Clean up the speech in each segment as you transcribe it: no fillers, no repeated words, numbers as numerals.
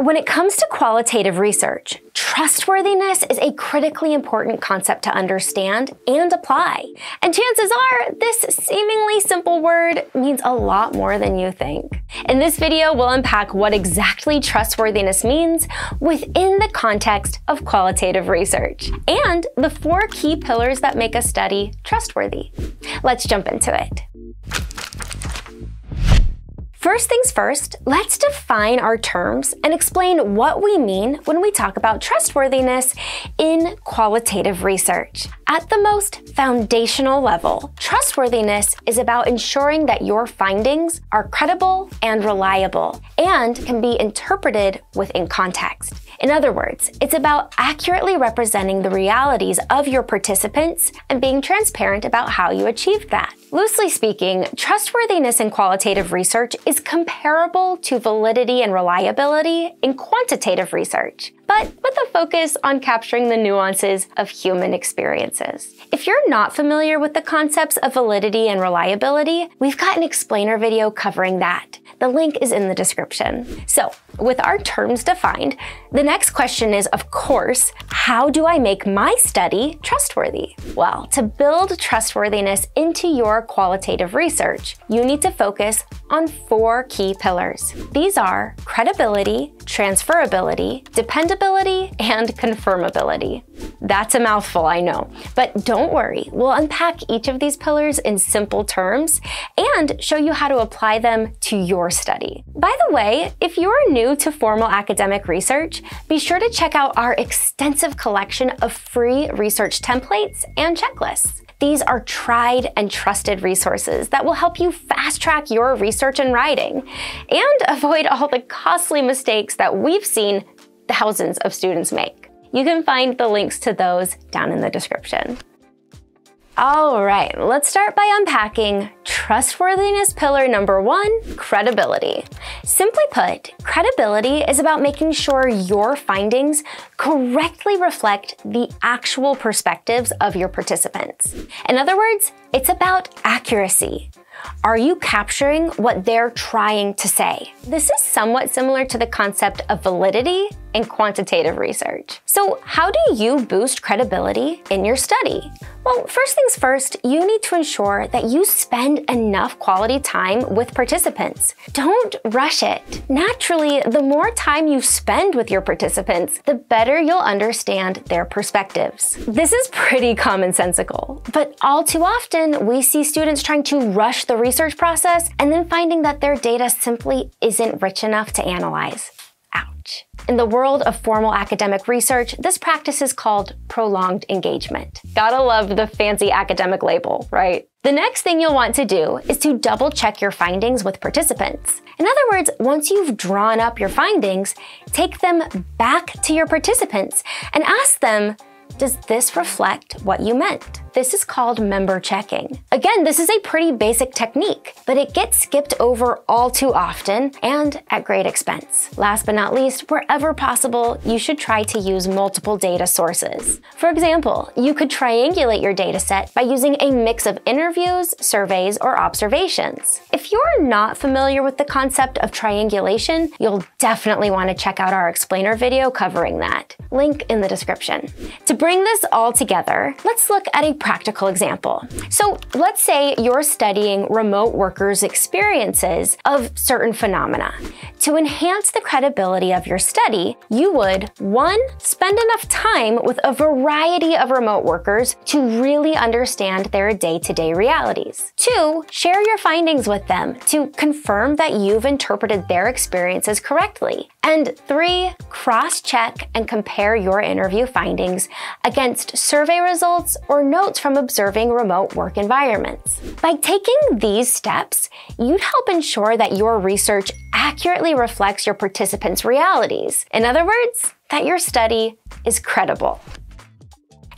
When it comes to qualitative research, trustworthiness is a critically important concept to understand and apply. And chances are, this seemingly simple word means a lot more than you think. In this video, we'll unpack what exactly trustworthiness means within the context of qualitative research and the four key pillars that make a study trustworthy. Let's jump into it. First things first, let's define our terms and explain what we mean when we talk about trustworthiness in qualitative research. At the most foundational level, trustworthiness is about ensuring that your findings are credible and reliable and can be interpreted within context. In other words, it's about accurately representing the realities of your participants and being transparent about how you achieved that. Loosely speaking, trustworthiness in qualitative research is comparable to validity and reliability in quantitative research, but with a focus on capturing the nuances of human experiences. If you're not familiar with the concepts of validity and reliability, we've got an explainer video covering that. The link is in the description. So, with our terms defined, the next question is, of course, how do I make my study trustworthy? Well, to build trustworthiness into your qualitative research, you need to focus on four key pillars. These are credibility, transferability, dependability, and confirmability. That's a mouthful, I know, but don't worry. We'll unpack each of these pillars in simple terms and show you how to apply them to your study. By the way, if you're new to formal academic research, be sure to check out our extensive collection of free research templates and checklists. These are tried and trusted resources that will help you fast track your research and writing and avoid all the costly mistakes that we've seen thousands of students make. You can find the links to those down in the description. All right, let's start by unpacking trustworthiness pillar number one, credibility. Simply put, credibility is about making sure your findings correctly reflect the actual perspectives of your participants. In other words, it's about accuracy. Are you capturing what they're trying to say? This is somewhat similar to the concept of validity in quantitative research. So how do you boost credibility in your study? Well, first things first, you need to ensure that you spend enough quality time with participants. Don't rush it. Naturally, the more time you spend with your participants, the better you'll understand their perspectives. This is pretty commonsensical, but all too often we see students trying to rush the research process and then finding that their data simply isn't rich enough to analyze. Ouch. In the world of formal academic research, this practice is called prolonged engagement. Gotta love the fancy academic label, right? The next thing you'll want to do is to double check your findings with participants. In other words, once you've drawn up your findings, take them back to your participants and ask them, does this reflect what you meant? This is called member checking. Again, this is a pretty basic technique, but it gets skipped over all too often and at great expense. Last but not least, wherever possible, you should try to use multiple data sources. For example, you could triangulate your data set by using a mix of interviews, surveys, or observations. If you're not familiar with the concept of triangulation, you'll definitely want to check out our explainer video covering that. Link in the description. To bring this all together, let's look at a practical example. So let's say you're studying remote workers' experiences of certain phenomena. To enhance the credibility of your study, you would 1) spend enough time with a variety of remote workers to really understand their day-to-day realities. 2) share your findings with them to confirm that you've interpreted their experiences correctly. And 3) cross-check and compare your interview findings against survey results or notes from observing remote work environments. By taking these steps, you'd help ensure that your research accurately reflects your participants' realities. In other words, that your study is credible.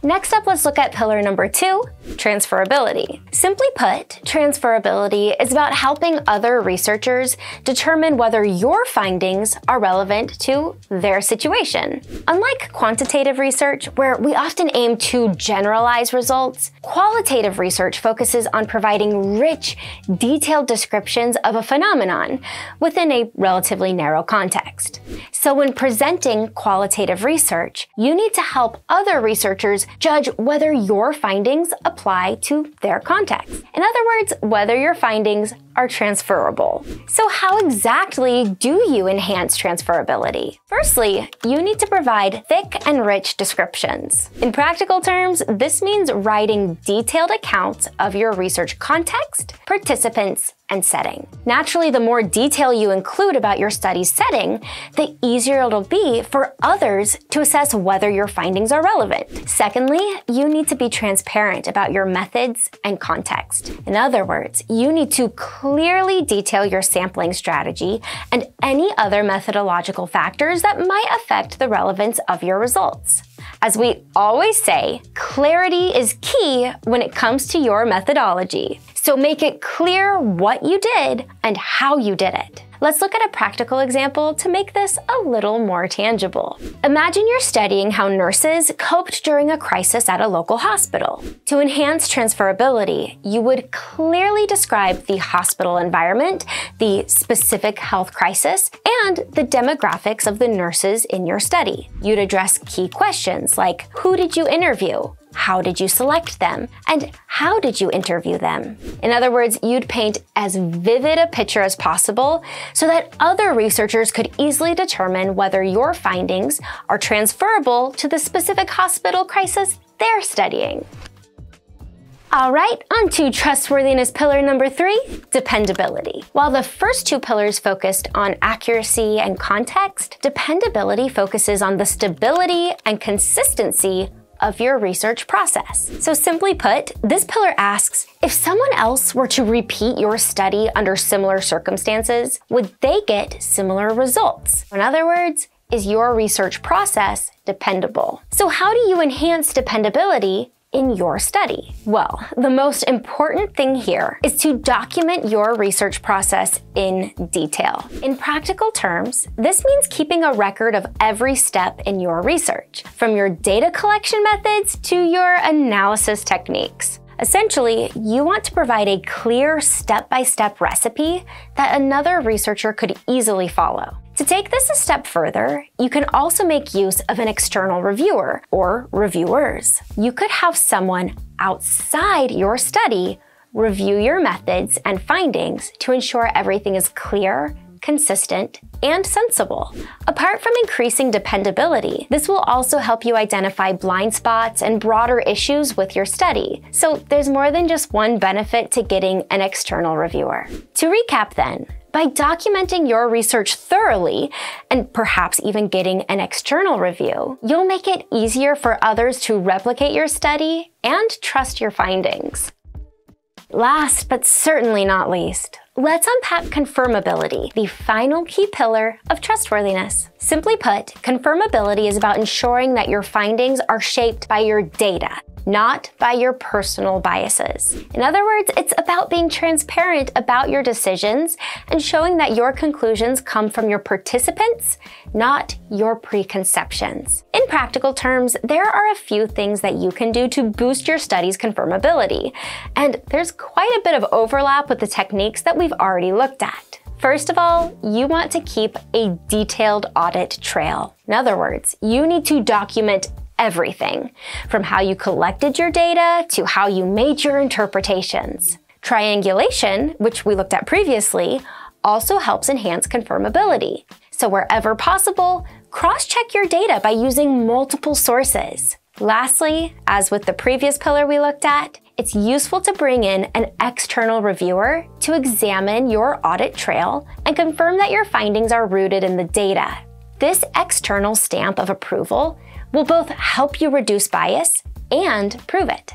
Next up, let's look at pillar number 2, transferability. Simply put, transferability is about helping other researchers determine whether your findings are relevant to their situation. Unlike quantitative research, where we often aim to generalize results, qualitative research focuses on providing rich, detailed descriptions of a phenomenon within a relatively narrow context. So when presenting qualitative research, you need to help other researchers judge whether your findings apply to their context. In other words, whether your findings are transferable. So how exactly do you enhance transferability? Firstly, you need to provide thick and rich descriptions. In practical terms, this means writing detailed accounts of your research context, participants, and setting. Naturally, the more detail you include about your study's setting, the easier it'll be for others to assess whether your findings are relevant. Secondly, you need to be transparent about your methods and context. In other words, you need to clearly detail your sampling strategy and any other methodological factors that might affect the relevance of your results. As we always say, clarity is key when it comes to your methodology. So make it clear what you did and how you did it. Let's look at a practical example to make this a little more tangible. Imagine you're studying how nurses coped during a crisis at a local hospital. To enhance transferability, you would clearly describe the hospital environment, the specific health crisis, and the demographics of the nurses in your study. You'd address key questions like, who did you interview? How did you select them? And how did you interview them? In other words, you'd paint as vivid a picture as possible so that other researchers could easily determine whether your findings are transferable to the specific hospital crisis they're studying. All right, on to trustworthiness pillar number 3, dependability. While the first two pillars focused on accuracy and context, dependability focuses on the stability and consistency of your research process. So simply put, this pillar asks, if someone else were to repeat your study under similar circumstances, would they get similar results? In other words, is your research process dependable? So how do you enhance dependability in your study? Well, the most important thing here is to document your research process in detail. In practical terms, this means keeping a record of every step in your research, from your data collection methods to your analysis techniques. Essentially, you want to provide a clear step-by-step recipe that another researcher could easily follow. To take this a step further, you can also make use of an external reviewer or reviewers. You could have someone outside your study review your methods and findings to ensure everything is clear, consistent, and sensible. Apart from increasing dependability, this will also help you identify blind spots and broader issues with your study. So there's more than just one benefit to getting an external reviewer. To recap then, by documenting your research thoroughly, and perhaps even getting an external review, you'll make it easier for others to replicate your study and trust your findings. Last but certainly not least, let's unpack confirmability, the final key pillar of trustworthiness. Simply put, confirmability is about ensuring that your findings are shaped by your data, not by your personal biases. In other words, it's about being transparent about your decisions and showing that your conclusions come from your participants, not your preconceptions. In practical terms, there are a few things that you can do to boost your study's confirmability, and there's quite a bit of overlap with the techniques that we've already looked at. First of all, you want to keep a detailed audit trail. In other words, you need to document everything, from how you collected your data to how you made your interpretations. Triangulation, which we looked at previously, also helps enhance confirmability. So wherever possible, cross-check your data by using multiple sources. Lastly, as with the previous pillar we looked at, it's useful to bring in an external reviewer to examine your audit trail and confirm that your findings are rooted in the data. This external stamp of approval will both help you reduce bias and prove it.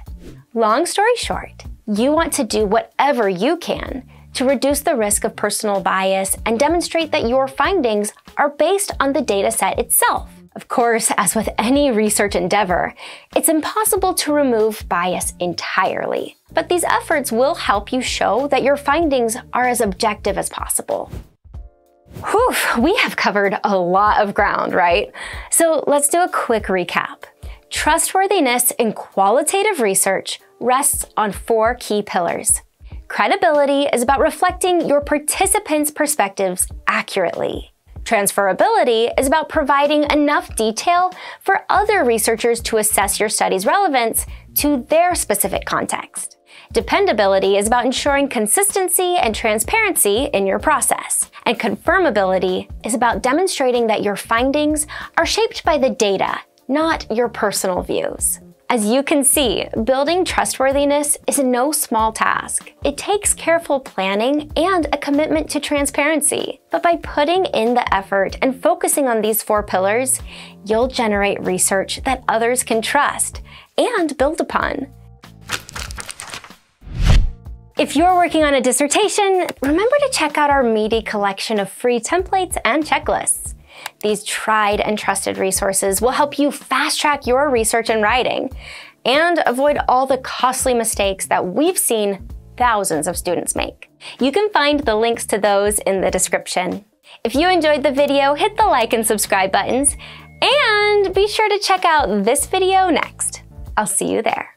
Long story short, you want to do whatever you can to reduce the risk of personal bias and demonstrate that your findings are based on the data set itself. Of course, as with any research endeavor, it's impossible to remove bias entirely. But these efforts will help you show that your findings are as objective as possible. Whew, we have covered a lot of ground, right? So let's do a quick recap. Trustworthiness in qualitative research rests on 4 key pillars. Credibility is about reflecting your participants' perspectives accurately. Transferability is about providing enough detail for other researchers to assess your study's relevance to their specific context. Dependability is about ensuring consistency and transparency in your process. And confirmability is about demonstrating that your findings are shaped by the data, not your personal views. As you can see, building trustworthiness is no small task. It takes careful planning and a commitment to transparency. But by putting in the effort and focusing on these 4 pillars, you'll generate research that others can trust and build upon. If you're working on a dissertation, remember to check out our meaty collection of free templates and checklists. These tried and trusted resources will help you fast-track your research and writing and avoid all the costly mistakes that we've seen thousands of students make. You can find the links to those in the description. If you enjoyed the video, hit the like and subscribe buttons, and be sure to check out this video next. I'll see you there.